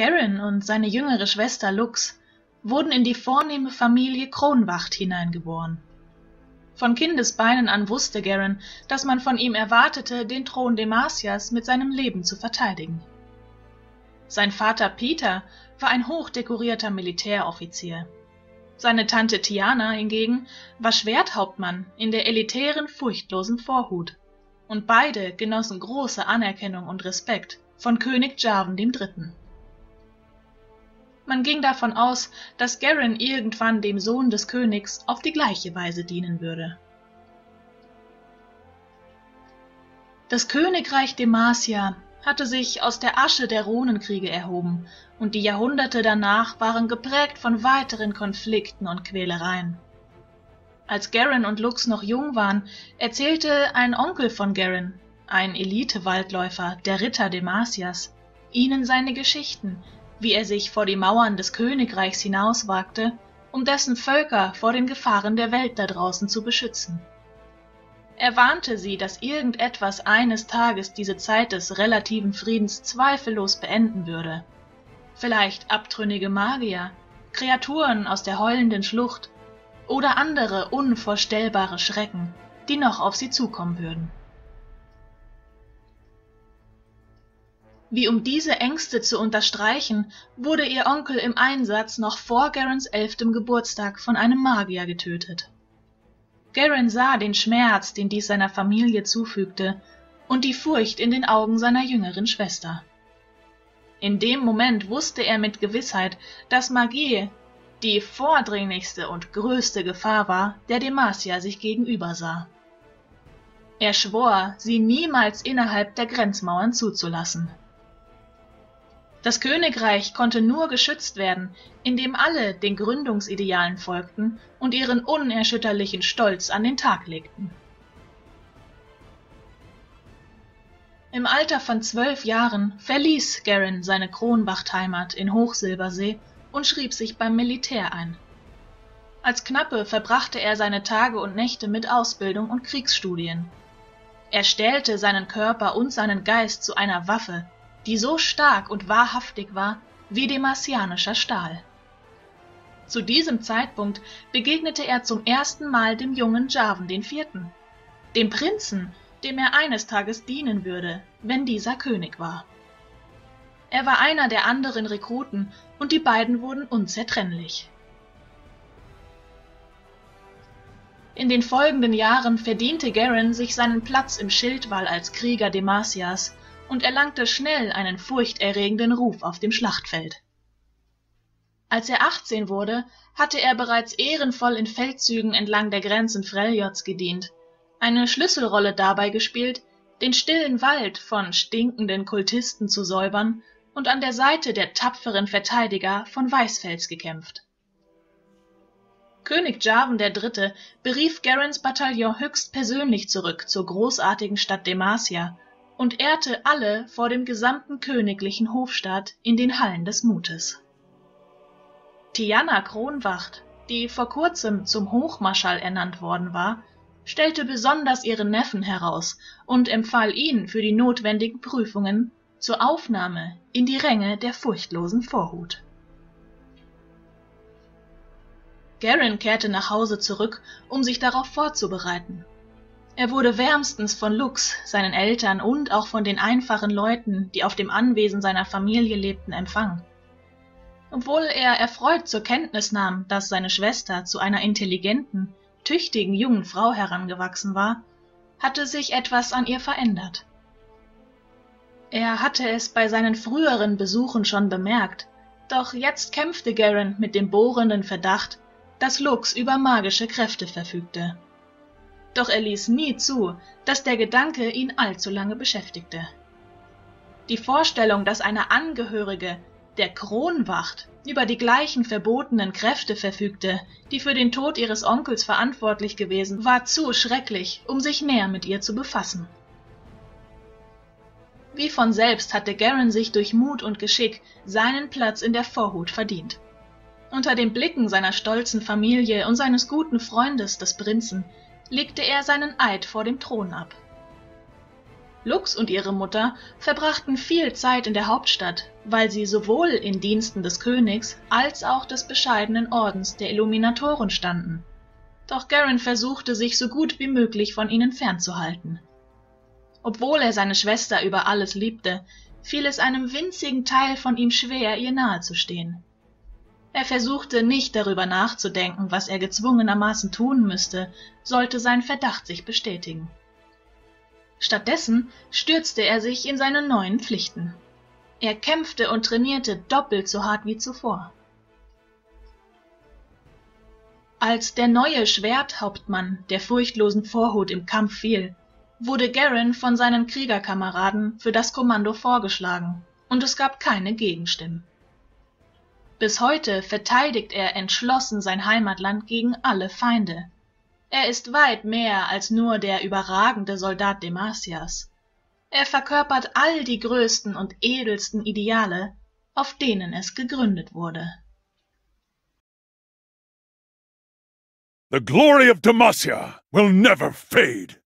Garen und seine jüngere Schwester Lux wurden in die vornehme Familie Kronwacht hineingeboren. Von Kindesbeinen an wusste Garen, dass man von ihm erwartete, den Thron Demacias mit seinem Leben zu verteidigen. Sein Vater Peter war ein hochdekorierter Militäroffizier. Seine Tante Tiana hingegen war Schwerthauptmann in der elitären, furchtlosen Vorhut, und beide genossen große Anerkennung und Respekt von König Jarvan III. Man ging davon aus, dass Garen irgendwann dem Sohn des Königs auf die gleiche Weise dienen würde. Das Königreich Demacia hatte sich aus der Asche der Runenkriege erhoben, und die Jahrhunderte danach waren geprägt von weiteren Konflikten und Quälereien. Als Garen und Lux noch jung waren, erzählte ein Onkel von Garen, ein Elite-Waldläufer, der Ritter Demacias, ihnen seine Geschichten, wie er sich vor die Mauern des Königreichs hinauswagte, um dessen Völker vor den Gefahren der Welt da draußen zu beschützen. Er warnte sie, dass irgendetwas eines Tages diese Zeit des relativen Friedens zweifellos beenden würde. Vielleicht abtrünnige Magier, Kreaturen aus der heulenden Schlucht oder andere unvorstellbare Schrecken, die noch auf sie zukommen würden. Wie um diese Ängste zu unterstreichen, wurde ihr Onkel im Einsatz noch vor Garens 11. Geburtstag von einem Magier getötet. Garen sah den Schmerz, den dies seiner Familie zufügte, und die Furcht in den Augen seiner jüngeren Schwester. In dem Moment wusste er mit Gewissheit, dass Magie die vordringlichste und größte Gefahr war, der Demacia sich gegenüber sah. Er schwor, sie niemals innerhalb der Grenzmauern zuzulassen. Das Königreich konnte nur geschützt werden, indem alle den Gründungsidealen folgten und ihren unerschütterlichen Stolz an den Tag legten. Im Alter von 12 Jahren verließ Garen seine Kronwachtheimat in Hochsilbersee und schrieb sich beim Militär ein. Als Knappe verbrachte er seine Tage und Nächte mit Ausbildung und Kriegsstudien. Er stählte seinen Körper und seinen Geist zu einer Waffe, die so stark und wahrhaftig war wie demacianischer Stahl. Zu diesem Zeitpunkt begegnete er zum ersten Mal dem jungen Jarvan IV., dem Prinzen, dem er eines Tages dienen würde, wenn dieser König war. Er war einer der anderen Rekruten und die beiden wurden unzertrennlich. In den folgenden Jahren verdiente Garen sich seinen Platz im Schildwall als Krieger Demacias und erlangte schnell einen furchterregenden Ruf auf dem Schlachtfeld. Als er 18 wurde, hatte er bereits ehrenvoll in Feldzügen entlang der Grenzen Freljots gedient, eine Schlüsselrolle dabei gespielt, den stillen Wald von stinkenden Kultisten zu säubern und an der Seite der tapferen Verteidiger von Weißfels gekämpft. König Jarvan III. Berief Garens Bataillon höchstpersönlich zurück zur großartigen Stadt Demacia und ehrte alle vor dem gesamten königlichen Hofstaat in den Hallen des Mutes. Tiana Kronwacht, die vor kurzem zum Hochmarschall ernannt worden war, stellte besonders ihren Neffen heraus und empfahl ihn für die notwendigen Prüfungen zur Aufnahme in die Ränge der furchtlosen Vorhut. Garen kehrte nach Hause zurück, um sich darauf vorzubereiten. Er wurde wärmstens von Lux, seinen Eltern und auch von den einfachen Leuten, die auf dem Anwesen seiner Familie lebten, empfangen. Obwohl er erfreut zur Kenntnis nahm, dass seine Schwester zu einer intelligenten, tüchtigen jungen Frau herangewachsen war, hatte sich etwas an ihr verändert. Er hatte es bei seinen früheren Besuchen schon bemerkt, doch jetzt kämpfte Garen mit dem bohrenden Verdacht, dass Lux über magische Kräfte verfügte. Doch er ließ nie zu, dass der Gedanke ihn allzu lange beschäftigte. Die Vorstellung, dass eine Angehörige der Kronwacht über die gleichen verbotenen Kräfte verfügte, die für den Tod ihres Onkels verantwortlich gewesen, war zu schrecklich, um sich näher mit ihr zu befassen. Wie von selbst hatte Garen sich durch Mut und Geschick seinen Platz in der Vorhut verdient. Unter den Blicken seiner stolzen Familie und seines guten Freundes, des Prinzen, legte er seinen Eid vor dem Thron ab. Lux und ihre Mutter verbrachten viel Zeit in der Hauptstadt, weil sie sowohl in Diensten des Königs als auch des bescheidenen Ordens der Illuminatoren standen. Doch Garen versuchte, sich so gut wie möglich von ihnen fernzuhalten. Obwohl er seine Schwester über alles liebte, fiel es einem winzigen Teil von ihm schwer, ihr nahezustehen. Er versuchte nicht darüber nachzudenken, was er gezwungenermaßen tun müsste, sollte sein Verdacht sich bestätigen. Stattdessen stürzte er sich in seine neuen Pflichten. Er kämpfte und trainierte doppelt so hart wie zuvor. Als der neue Schwerthauptmann der furchtlosen Vorhut im Kampf fiel, wurde Garen von seinen Kriegerkameraden für das Kommando vorgeschlagen, und es gab keine Gegenstimmen. Bis heute verteidigt er entschlossen sein Heimatland gegen alle Feinde. Er ist weit mehr als nur der überragende Soldat Demacias. Er verkörpert all die größten und edelsten Ideale, auf denen es gegründet wurde. The glory of Demacia will never fade.